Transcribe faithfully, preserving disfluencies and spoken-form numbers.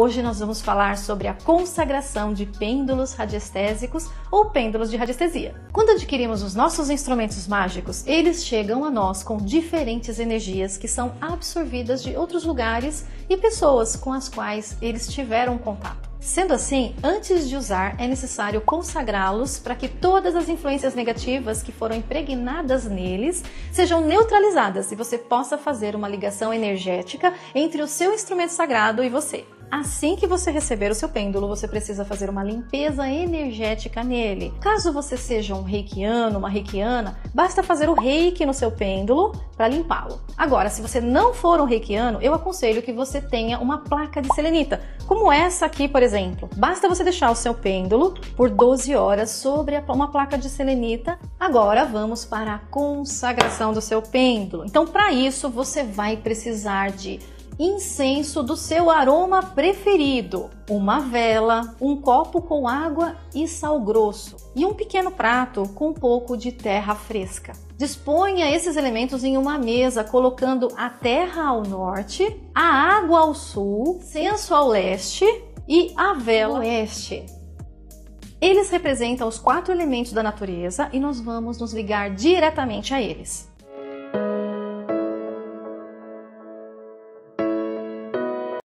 Hoje nós vamos falar sobre a consagração de pêndulos radiestésicos ou pêndulos de radiestesia. Quando adquirimos os nossos instrumentos mágicos, eles chegam a nós com diferentes energias que são absorvidas de outros lugares e pessoas com as quais eles tiveram contato. Sendo assim, antes de usar, é necessário consagrá-los para que todas as influências negativas que foram impregnadas neles sejam neutralizadas e você possa fazer uma ligação energética entre o seu instrumento sagrado e você. Assim que você receber o seu pêndulo, você precisa fazer uma limpeza energética nele. Caso você seja um reikiano, uma reikiana, basta fazer o reiki no seu pêndulo para limpá-lo. Agora, se você não for um reikiano, eu aconselho que você tenha uma placa de selenita, como essa aqui, por exemplo. Basta você deixar o seu pêndulo por doze horas sobre uma placa de selenita. Agora vamos para a consagração do seu pêndulo. Então, para isso, você vai precisar de incenso do seu aroma preferido, uma vela, um copo com água e sal grosso e um pequeno prato com um pouco de terra fresca. Disponha esses elementos em uma mesa, colocando a terra ao norte, a água ao sul, incenso ao leste e a vela ao oeste. Eles representam os quatro elementos da natureza e nós vamos nos ligar diretamente a eles.